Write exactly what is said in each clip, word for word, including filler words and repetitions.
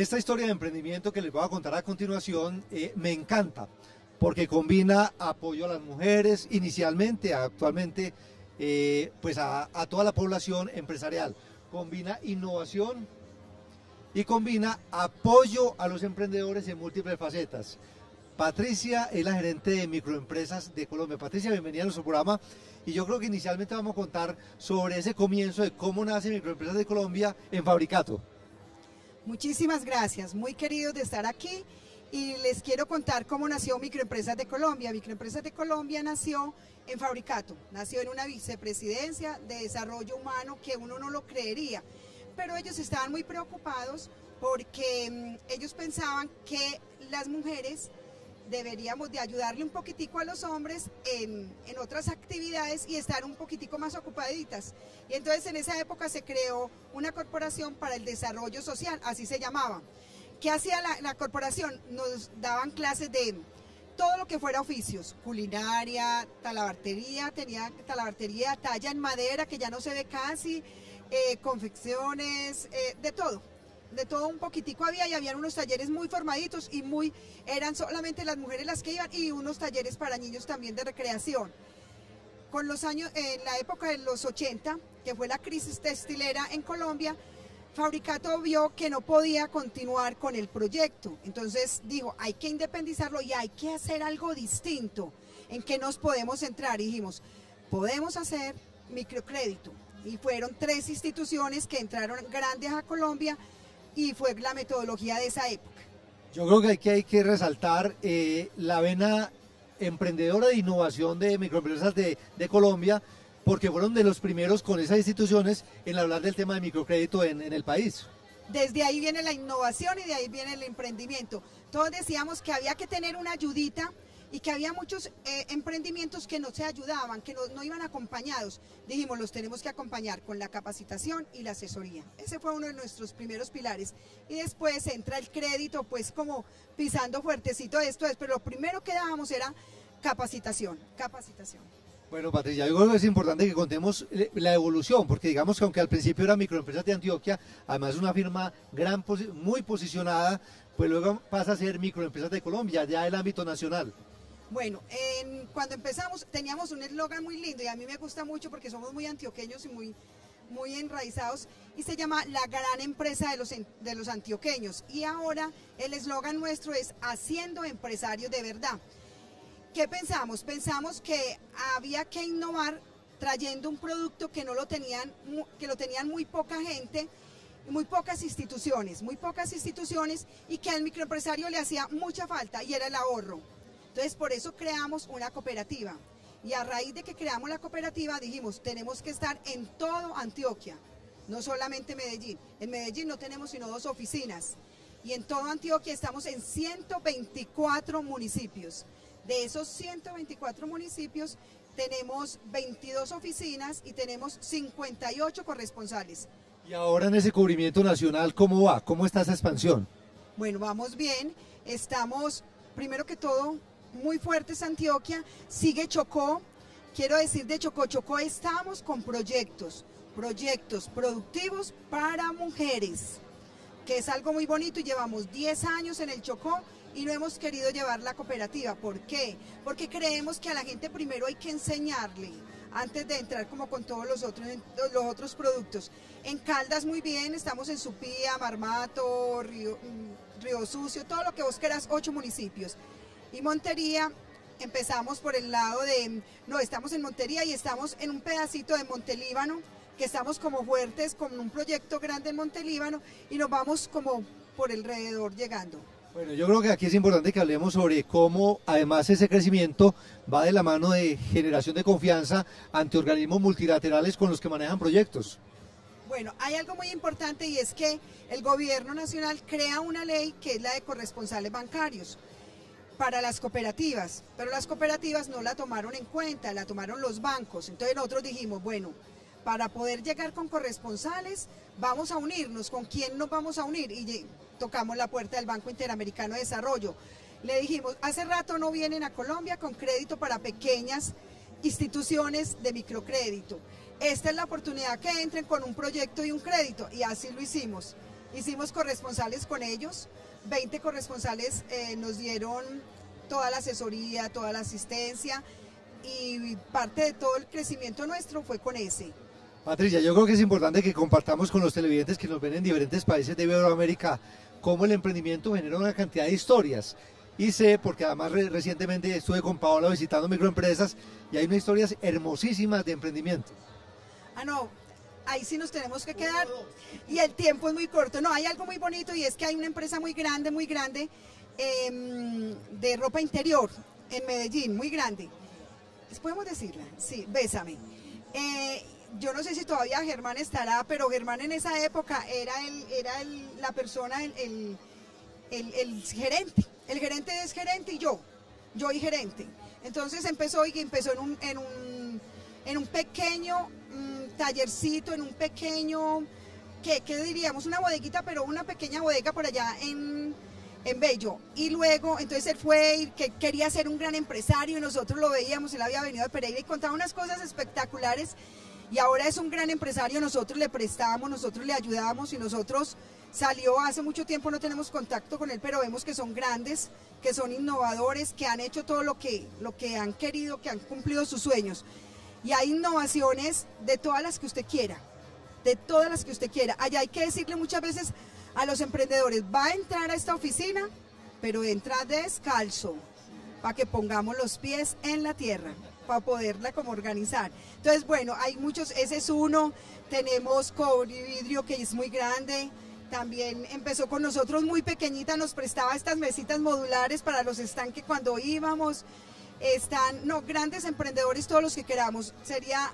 Esta historia de emprendimiento que les voy a contar a continuación eh, me encanta porque combina apoyo a las mujeres inicialmente, actualmente eh, pues a, a toda la población empresarial, combina innovación y combina apoyo a los emprendedores en múltiples facetas. Patricia es la gerente de Microempresas de Colombia. Patricia, bienvenida a nuestro programa. Y yo creo que inicialmente vamos a contar sobre ese comienzo de cómo nace Microempresas de Colombia en Fabricato. Muchísimas gracias, muy queridos de estar aquí. Y les quiero contar cómo nació Microempresas de Colombia. Microempresas de Colombia nació en Fabricato, nació en una vicepresidencia de desarrollo humano que uno no lo creería. Pero ellos estaban muy preocupados porque mmm, ellos pensaban que las mujeres deberíamos de ayudarle un poquitico a los hombres en, en otras actividades y estar un poquitico más ocupaditas. Y entonces en esa época se creó una corporación para el desarrollo social, así se llamaba. ¿Qué hacía la, la corporación? Nos daban clases de todo lo que fuera oficios, culinaria, talabartería, tenía talabartería, talla en madera que ya no se ve casi, eh, confecciones, eh, de todo. De todo un poquitico había, y habían unos talleres muy formaditos y muy, eran solamente las mujeres las que iban, y unos talleres para niños también de recreación. Con los años, en la época de los ochenta, que fue la crisis textilera en Colombia, Fabricato vio que no podía continuar con el proyecto, entonces dijo, hay que independizarlo y hay que hacer algo distinto. ¿En qué nos podemos entrar? Y dijimos, podemos hacer microcrédito, y fueron tres instituciones que entraron grandes a Colombia, y fue la metodología de esa época. Yo creo que aquí hay que resaltar eh, la vena emprendedora de innovación de Microempresas de, de Colombia, porque fueron de los primeros con esas instituciones en hablar del tema de microcrédito en, en el país. Desde ahí viene la innovación y de ahí viene el emprendimiento. Todos decíamos que había que tener una ayudita y que había muchos eh, emprendimientos que no se ayudaban, que no, no iban acompañados. Dijimos, los tenemos que acompañar con la capacitación y la asesoría. Ese fue uno de nuestros primeros pilares. Y después entra el crédito, pues como pisando fuertecito esto es, pero lo primero que dábamos era capacitación, capacitación. Bueno, Patricia, yo creo que es importante que contemos la evolución, porque digamos que aunque al principio era Microempresas de Antioquia, además una firma gran, muy posicionada, pues luego pasa a ser Microempresas de Colombia, ya el ámbito nacional. Bueno, en, cuando empezamos teníamos un eslogan muy lindo y a mí me gusta mucho porque somos muy antioqueños y muy, muy enraizados, y se llama la gran empresa de los, de los antioqueños, y ahora el eslogan nuestro es haciendo empresarios de verdad. ¿Qué pensamos? Pensamos que había que innovar trayendo un producto que no lo tenían, que lo tenían muy poca gente, muy pocas instituciones, muy pocas instituciones y que al microempresario le hacía mucha falta, y era el ahorro. Entonces por eso creamos una cooperativa, y a raíz de que creamos la cooperativa dijimos tenemos que estar en todo Antioquia, no solamente Medellín. En Medellín no tenemos sino dos oficinas, y en todo Antioquia estamos en ciento veinticuatro municipios. De esos ciento veinticuatro municipios tenemos veintidós oficinas y tenemos cincuenta y ocho corresponsales. Y ahora en ese cubrimiento nacional, ¿cómo va? ¿Cómo está esa expansión? Bueno, vamos bien, estamos primero que todo muy fuerte es Antioquia, sigue Chocó. Quiero decir de Chocó, Chocó estamos con proyectos, proyectos productivos para mujeres, que es algo muy bonito, y llevamos diez años en el Chocó y no hemos querido llevar la cooperativa. ¿Por qué? Porque creemos que a la gente primero hay que enseñarle, antes de entrar como con todos los otros, los otros productos. En Caldas muy bien, estamos en Supía, Marmato, Río, Río Sucio, todo lo que vos quieras, ocho municipios. Y Montería, empezamos por el lado de, no, estamos en Montería y estamos en un pedacito de Montelíbano, que estamos como fuertes con un proyecto grande en Montelíbano, y nos vamos como por alrededor llegando. Bueno, yo creo que aquí es importante que hablemos sobre cómo además ese crecimiento va de la mano de generación de confianza ante organismos multilaterales con los que manejan proyectos. Bueno, hay algo muy importante, y es que el gobierno nacional crea una ley que es la de corresponsales bancarios para las cooperativas, pero las cooperativas no la tomaron en cuenta, la tomaron los bancos. Entonces nosotros dijimos, bueno, para poder llegar con corresponsales vamos a unirnos, ¿con quién nos vamos a unir? Y tocamos la puerta del Banco Interamericano de Desarrollo, le dijimos, hace rato no vienen a Colombia con crédito para pequeñas instituciones de microcrédito, esta es la oportunidad que entren con un proyecto y un crédito, y así lo hicimos. Hicimos corresponsales con ellos, veinte corresponsales eh, nos dieron toda la asesoría, toda la asistencia, y parte de todo el crecimiento nuestro fue con ese. Patricia, yo creo que es importante que compartamos con los televidentes que nos ven en diferentes países de Iberoamérica cómo el emprendimiento genera una cantidad de historias. Y sé, porque además re recientemente estuve con Paola visitando microempresas y hay unas historias hermosísimas de emprendimiento. Ah, no, ahí sí nos tenemos que quedar y el tiempo es muy corto. No, hay algo muy bonito y es que hay una empresa muy grande, muy grande, eh, de ropa interior en Medellín, muy grande. ¿Podemos decirla? Sí, Bésame. Eh, yo no sé si todavía Germán estará, pero Germán en esa época era, el, era el, la persona, el, el, el, el gerente. El gerente es gerente y yo, yo y gerente. Entonces empezó y empezó en un, en un, en un pequeño mmm, tallercito, en un pequeño, ¿qué, qué diríamos? Una bodeguita, pero una pequeña bodega por allá en, en Bello. Y luego, entonces él fue y que quería ser un gran empresario y nosotros lo veíamos, él había venido de Pereira y contaba unas cosas espectaculares. Y ahora es un gran empresario, nosotros le prestábamos, nosotros le ayudábamos y nosotros salió hace mucho tiempo, no tenemos contacto con él, pero vemos que son grandes, que son innovadores, que han hecho todo lo que, lo que han querido, que han cumplido sus sueños. Y hay innovaciones de todas las que usted quiera, de todas las que usted quiera. Allá hay que decirle muchas veces a los emprendedores, va a entrar a esta oficina, pero entra descalzo, para que pongamos los pies en la tierra, para poderla como organizar. Entonces, bueno, hay muchos, ese es uno, tenemos Cobrividrio, que es muy grande, también empezó con nosotros muy pequeñita, nos prestaba estas mesitas modulares para los estanques cuando íbamos, están, no, grandes emprendedores, todos los que queramos, sería,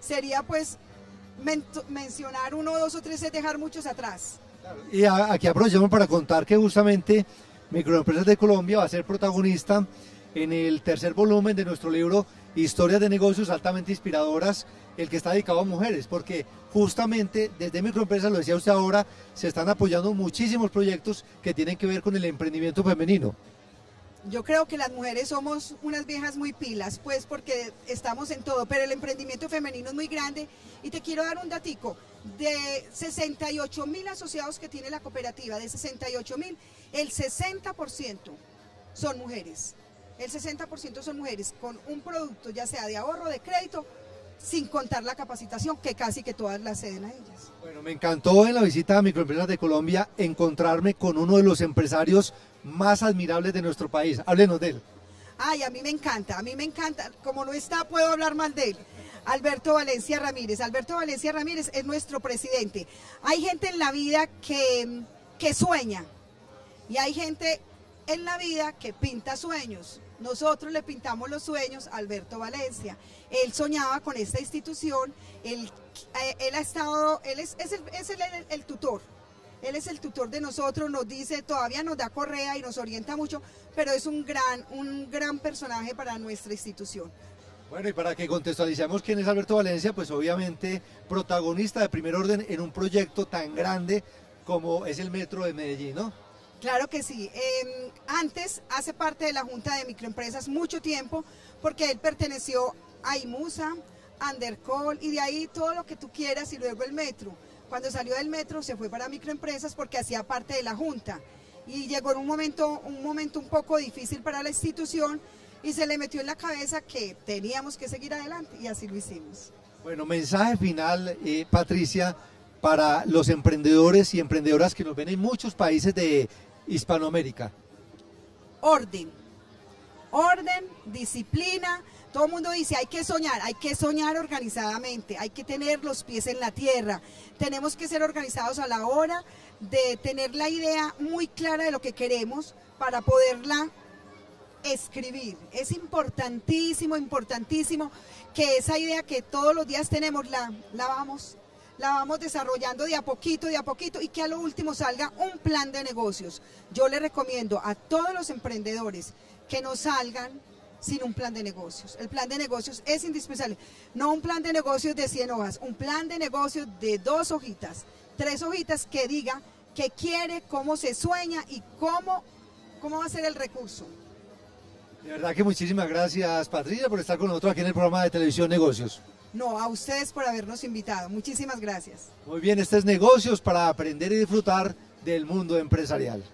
sería pues men mencionar uno, dos o tres es dejar muchos atrás. Y aquí aprovechamos para contar que justamente Microempresas de Colombia va a ser protagonista en el tercer volumen de nuestro libro Historias de Negocios Altamente Inspiradoras, el que está dedicado a mujeres, porque justamente desde Microempresas, lo decía usted ahora, se están apoyando muchísimos proyectos que tienen que ver con el emprendimiento femenino. Yo creo que las mujeres somos unas viejas muy pilas, pues porque estamos en todo, pero el emprendimiento femenino es muy grande y te quiero dar un datico, de sesenta y ocho mil asociados que tiene la cooperativa, de sesenta y ocho mil, el sesenta por ciento son mujeres. El sesenta por ciento son mujeres con un producto, ya sea de ahorro o de crédito, sin contar la capacitación, que casi que todas las ceden a ellas. Bueno, me encantó en la visita a Microempresas de Colombia encontrarme con uno de los empresarios más admirables de nuestro país. Háblenos de él. Ay, a mí me encanta, a mí me encanta. Como no está, puedo hablar mal de él. Alberto Valencia Ramírez. Alberto Valencia Ramírez es nuestro presidente. Hay gente en la vida que, que sueña y hay gente en la vida que pinta sueños. Nosotros le pintamos los sueños a Alberto Valencia. Él soñaba con esta institución, él, él ha estado, él es, es, el, es el, el, el tutor, él es el tutor de nosotros, nos dice, todavía nos da correa y nos orienta mucho, pero es un gran, un gran personaje para nuestra institución. Bueno, y para que contextualicemos quién es Alberto Valencia, pues obviamente protagonista de primer orden en un proyecto tan grande como es el Metro de Medellín, ¿no? Claro que sí. Eh, antes hace parte de la Junta de Microempresas mucho tiempo porque él perteneció a IMUSA, Undercall y de ahí todo lo que tú quieras y luego el Metro. Cuando salió del Metro se fue para Microempresas porque hacía parte de la Junta y llegó en un momento, un momento un poco difícil para la institución y se le metió en la cabeza que teníamos que seguir adelante y así lo hicimos. Bueno, mensaje final, eh, Patricia, para los emprendedores y emprendedoras que nos ven en muchos países de Hispanoamérica. Orden, orden, disciplina, todo el mundo dice hay que soñar, hay que soñar organizadamente, hay que tener los pies en la tierra, tenemos que ser organizados a la hora de tener la idea muy clara de lo que queremos para poderla escribir. Es importantísimo, importantísimo que esa idea que todos los días tenemos la, la vamos a la vamos desarrollando de a poquito, de a poquito y que a lo último salga un plan de negocios. Yo le recomiendo a todos los emprendedores que no salgan sin un plan de negocios. El plan de negocios es indispensable, no un plan de negocios de cien hojas, un plan de negocios de dos hojitas, tres hojitas que diga qué quiere, cómo se sueña y cómo, cómo va a ser el recurso. De verdad que muchísimas gracias, Patricia, por estar con nosotros aquí en el programa de Televisión Negocios. No, a ustedes por habernos invitado. Muchísimas gracias. Muy bien, este es Negocios para aprender y disfrutar del mundo empresarial.